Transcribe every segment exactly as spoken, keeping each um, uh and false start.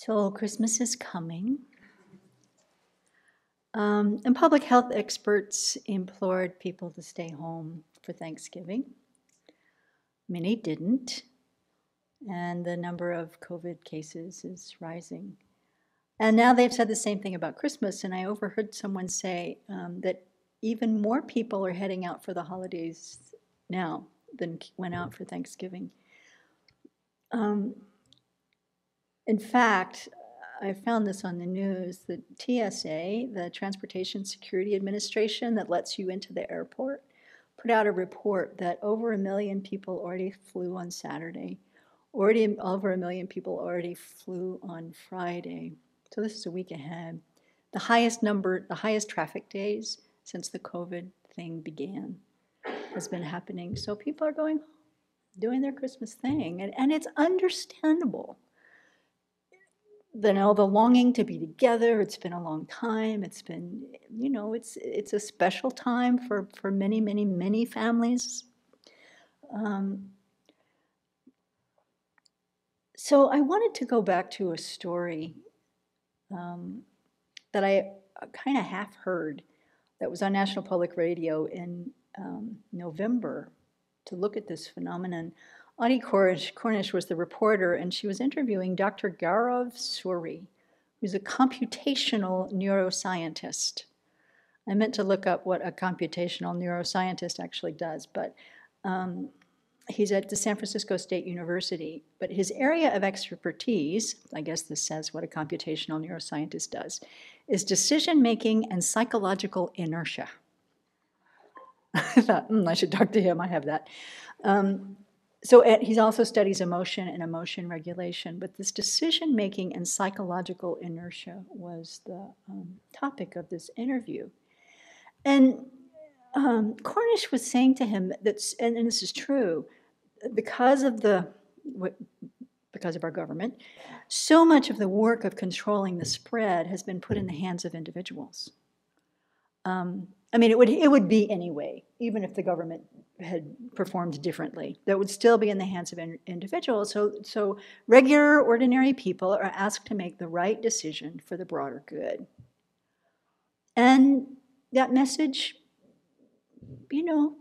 So Christmas is coming. Um, and public health experts implored people to stay home for Thanksgiving. Many didn't. And the number of COVID cases is rising. And now they've said the same thing about Christmas. And I overheard someone say um, that even more people are heading out for the holidays now than went out for Thanksgiving. Um, in fact, I found this on the news, the T S A, the Transportation Security Administration that lets you into the airport, put out a report that over a million people already flew on Saturday. Already over a million people already flew on Friday. So this is a week ahead. The highest number, the highest traffic days since the COVID thing began has been happening. So people are going, doing their Christmas thing. And, and it's understandable. You know, the longing to be together, it's been a long time. It's been, you know, it's it's a special time for, for many, many, many families. Um, So I wanted to go back to a story um, that I kind of half heard that was on National Public Radio in um, November to look at this phenomenon. Audie Cornish, Cornish was the reporter, and she was interviewing Doctor Gaurav Suri, who's a computational neuroscientist. I meant to look up what a computational neuroscientist actually does, but um, he's at the San Francisco State University, but his area of expertise, I guess this says what a computational neuroscientist does, is decision-making and psychological inertia. I thought, mm, I should talk to him, I have that. Um, so he also studies emotion and emotion regulation, but this decision-making and psychological inertia was the um, topic of this interview. And um, Cornish was saying to him, that, and, and this is true, because of the, because of our government, so much of the work of controlling the spread has been put in the hands of individuals. Um, I mean, it would, it would be anyway, even if the government had performed differently. That would still be in the hands of in, individuals. So, so regular, ordinary people are asked to make the right decision for the broader good. And that message, you know,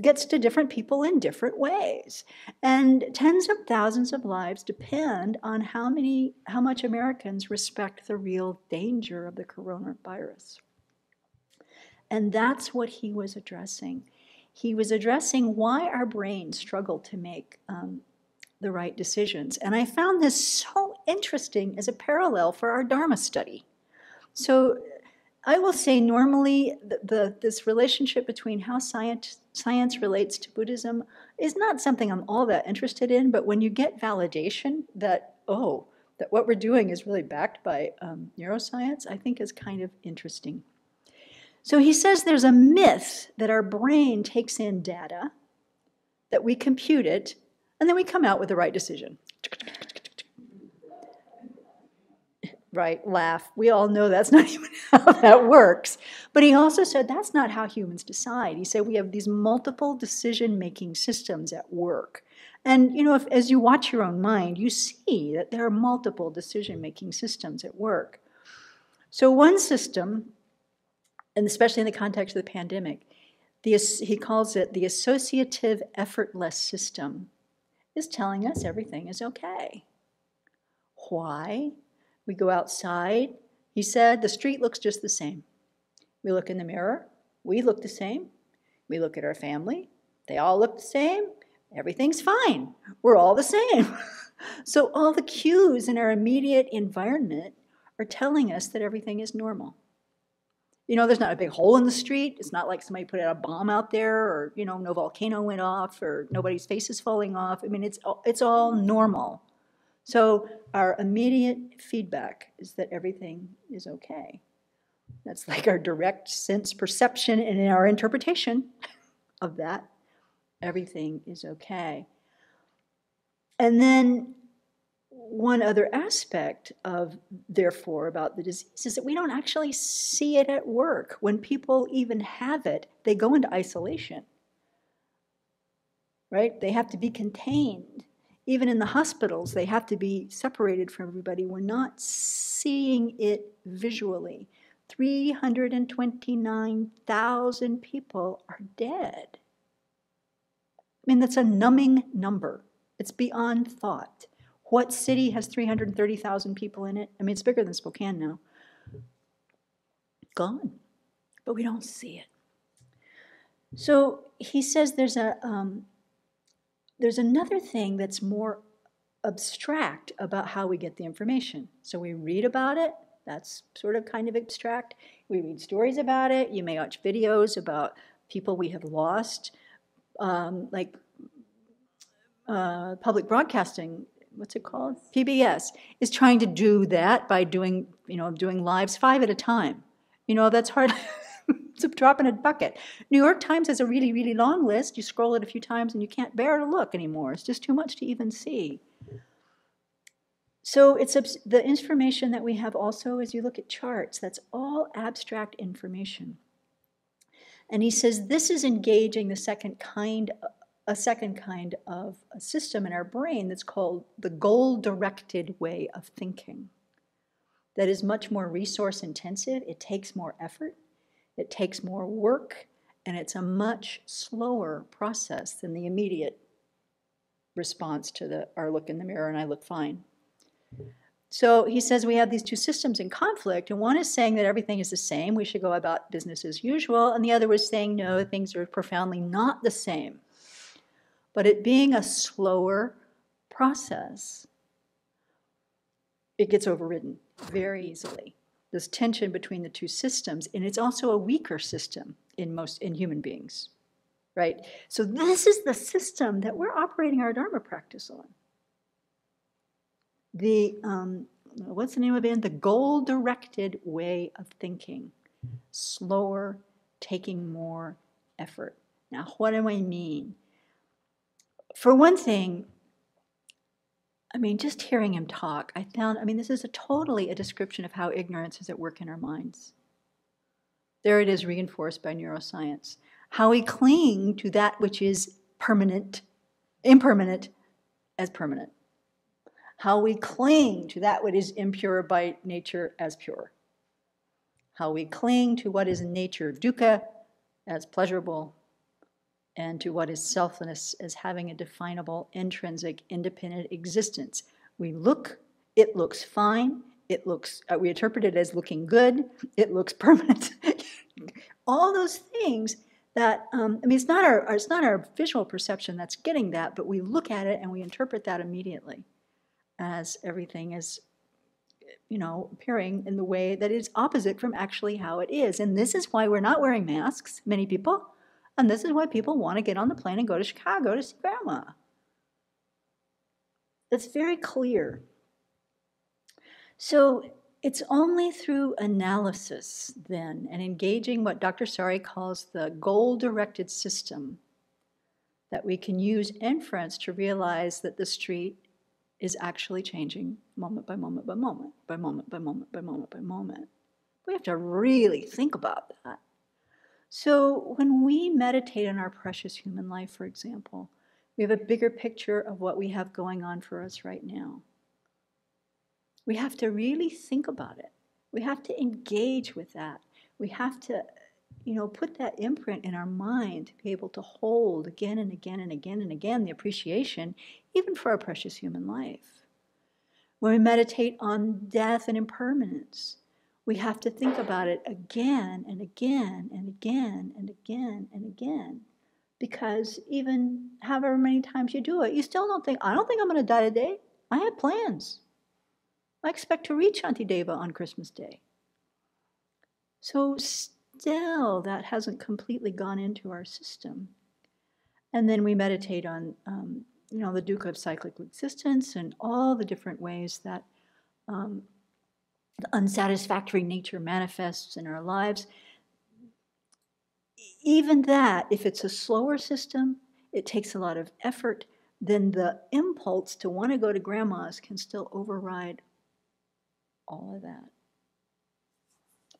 gets to different people in different ways. And tens of thousands of lives depend on how many, how much Americans respect the real danger of the coronavirus. And that's what he was addressing. He was addressing why our brains struggle to make um, the right decisions. And I found this so interesting as a parallel for our Dharma study. So I will say normally the, the, this relationship between how science, science relates to Buddhism is not something I'm all that interested in, but when you get validation that, oh, that what we're doing is really backed by um, neuroscience, I think is kind of interesting. So he says there's a myth that our brain takes in data, that we compute it, and then we come out with the right decision. Right, laugh. We all know that's not even how that works. But he also said that's not how humans decide. He said we have these multiple decision-making systems at work. And, you know, if, as you watch your own mind, you see that there are multiple decision-making systems at work. So one system, and especially in the context of the pandemic, the, he calls it the associative effortless system, is telling us everything is okay. Why? We go outside. He said, the street looks just the same. We look in the mirror. We look the same. We look at our family. They all look the same. Everything's fine. We're all the same. So all the cues in our immediate environment are telling us that everything is normal. You know, there's not a big hole in the street. It's not like somebody put out a bomb out there or, you know, no volcano went off or nobody's face is falling off. I mean, it's, it's all normal. So our immediate feedback is that everything is okay. That's like our direct sense perception and in our interpretation of that. Everything is okay. And then one other aspect of, therefore, about the disease is that we don't actually see it at work. When people even have it, they go into isolation, right? They have to be contained even in the hospitals, they have to be separated from everybody. We're not seeing it visually. three hundred twenty-nine thousand people are dead. I mean, that's a numbing number. It's beyond thought. What city has three hundred thirty thousand people in it? I mean, it's bigger than Spokane now. Gone. But we don't see it. So he says there's a um, there's another thing that's more abstract about how we get the information. So we read about it. That's sort of kind of abstract. We read stories about it. You may watch videos about people we have lost. Um, like uh, public broadcasting, what's it called? P B S is trying to do that by doing, you know, doing lives five at a time. You know, that's hard. It's a drop in a bucket. New York Times has a really, really long list. You scroll it a few times and you can't bear to look anymore. It's just too much to even see. So it's the information that we have also, as you look at charts, that's all abstract information. And he says this is engaging the second kind, a second kind of a system in our brain that's called the goal-directed way of thinking. That is much more resource-intensive. It takes more effort. It takes more work, and it's a much slower process than the immediate response to the, our look in the mirror and I look fine. So he says we have these two systems in conflict, and one is saying that everything is the same, we should go about business as usual, and the other was saying, no, things are profoundly not the same. But it being a slower process, it gets overridden very easily. This tension between the two systems, and it's also a weaker system in most in human beings, right? So this is the system that we're operating our Dharma practice on. The um, what's the name of it? The goal-directed way of thinking, slower, taking more effort. Now, what do I mean? For one thing, I mean, just hearing him talk, I found, I mean, this is a totally a description of how ignorance is at work in our minds. There it is, reinforced by neuroscience. How we cling to that which is permanent, impermanent as permanent. How we cling to that which is impure by nature as pure. How we cling to what is in nature dukkha as pleasurable, and to what is selfless as having a definable, intrinsic, independent existence. We look, it looks fine, it looks, uh, we interpret it as looking good, it looks permanent. All those things that, um, I mean, it's not our, our, it's not our visual perception that's getting that, but we look at it and we interpret that immediately as everything is, you know, appearing in the way that is opposite from actually how it is. And this is why we're not wearing masks, many people. And this is why people want to get on the plane and go to Chicago to see Grandma. It's very clear. So it's only through analysis then and engaging what Doctor Suri calls the goal-directed system that we can use inference to realize that the street is actually changing moment by moment by moment by moment by moment by moment by moment. We have to really think about that. So when we meditate on our precious human life, for example, we have a bigger picture of what we have going on for us right now. We have to really think about it. We have to engage with that. We have to, you know, put that imprint in our mind to be able to hold again and again and again and again the appreciation, even for our precious human life. When we meditate on death and impermanence, we have to think about it again and again and again and again and again, because even however many times you do it, you still don't think, I don't think I'm going to die today. I have plans. I expect to read Shantideva on Christmas Day. So still that hasn't completely gone into our system. And then we meditate on, um, you know, the dukkha of cyclical existence and all the different ways that um, the unsatisfactory nature manifests in our lives. Even that, if it's a slower system, it takes a lot of effort, then the impulse to want to go to Grandma's can still override all of that.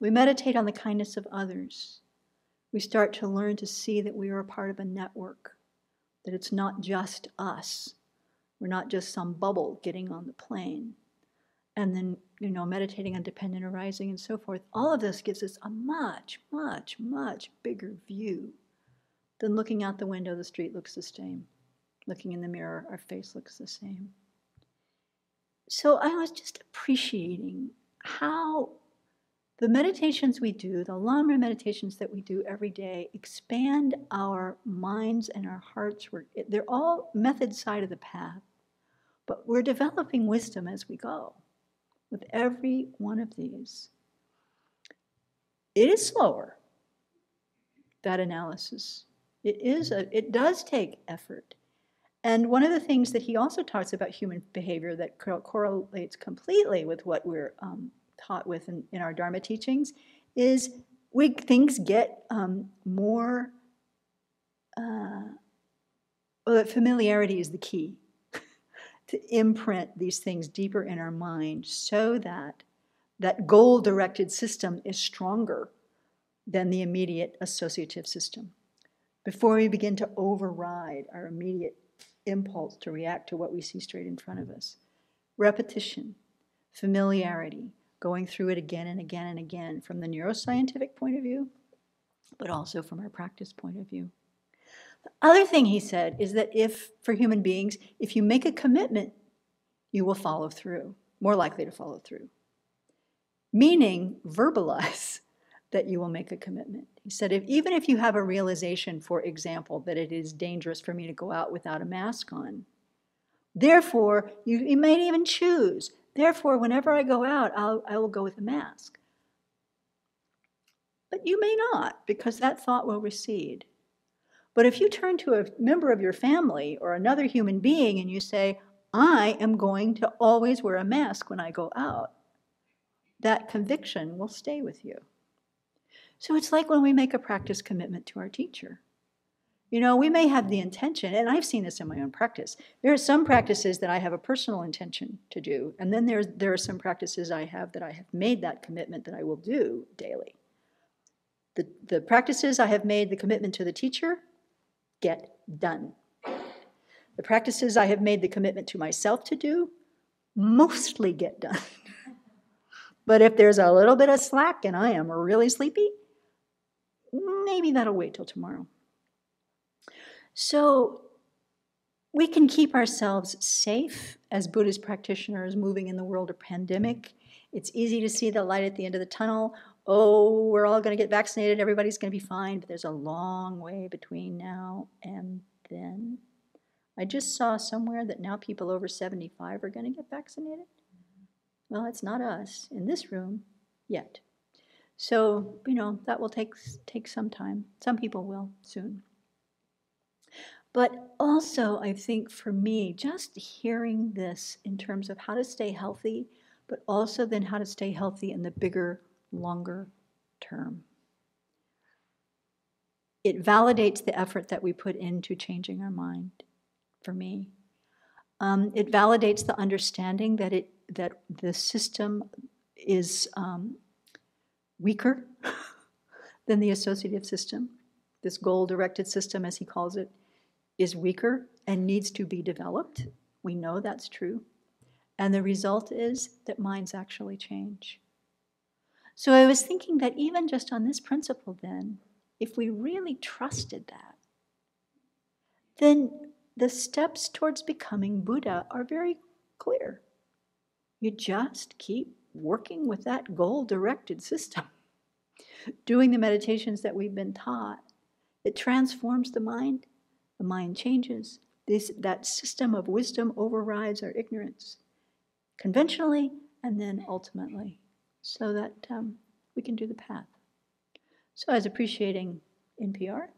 We meditate on the kindness of others. We start to learn to see that we are a part of a network, that it's not just us. We're not just some bubble getting on the plane. And then, you know, meditating on dependent arising and so forth. All of this gives us a much, much, much bigger view than looking out the window, the street looks the same. Looking in the mirror, our face looks the same. So I was just appreciating how the meditations we do, the longer meditations that we do every day, expand our minds and our hearts. We're, they're all method side of the path, but we're developing wisdom as we go with every one of these. It is slower, that analysis. It is a, it does take effort. And one of the things that he also talks about human behavior that co correlates completely with what we're um, taught with in, in our Dharma teachings is we, things get um, more, uh, well, familiarity is the key to imprint these things deeper in our mind so that that goal-directed system is stronger than the immediate associative system. Before we begin to override our immediate impulse to react to what we see straight in front of us. Repetition, familiarity, going through it again and again and again from the neuroscientific point of view, but also from our practice point of view. The other thing he said is that if, for human beings, if you make a commitment, you will follow through, more likely to follow through. Meaning, verbalize that you will make a commitment. He said, if, even if you have a realization, for example, that it is dangerous for me to go out without a mask on, therefore, you, you might even choose, therefore, whenever I go out, I'll, I will go with a mask. But you may not, because that thought will recede. But if you turn to a member of your family or another human being and you say, I am going to always wear a mask when I go out, that conviction will stay with you. So it's like when we make a practice commitment to our teacher. You know, we may have the intention, and I've seen this in my own practice. There are some practices that I have a personal intention to do, and then there's, there are some practices I have that I have made that commitment that I will do daily. The, the practices I have made the commitment to the teacher get done. The practices I have made the commitment to myself to do mostly get done. But if there's a little bit of slack and I am really sleepy, maybe that'll wait till tomorrow. So we can keep ourselves safe as Buddhist practitioners moving in the world of pandemic. It's easy to see the light at the end of the tunnel. Oh, we're all going to get vaccinated. Everybody's going to be fine. But there's a long way between now and then. I just saw somewhere that now people over seventy-five are going to get vaccinated. Well, it's not us in this room yet. So, you know, that will take, take some time. Some people will soon. But also, I think for me, just hearing this in terms of how to stay healthy, but also then how to stay healthy in the bigger, longer term. It validates the effort that we put into changing our mind, for me. Um, it validates the understanding that it that the system is um, weaker than the associative system. This goal-directed system, as he calls it, is weaker and needs to be developed. We know that's true. And the result is that minds actually change. So I was thinking that even just on this principle then, if we really trusted that, then the steps towards becoming Buddha are very clear. You just keep working with that goal-directed system, doing the meditations that we've been taught. It transforms the mind. The mind changes. This, that system of wisdom overrides our ignorance, conventionally and then ultimately, so that um, we can do the path. So I was appreciating N P R.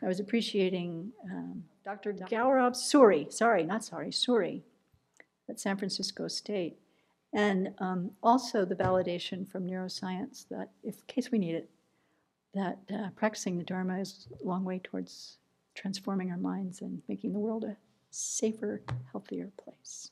I was appreciating um, Doctor Gaurav Suri. Sorry, not sorry, Suri at San Francisco State. And um, also the validation from neuroscience that, if, in case we need it, that uh, practicing the Dharma is a long way towards transforming our minds and making the world a safer, healthier place.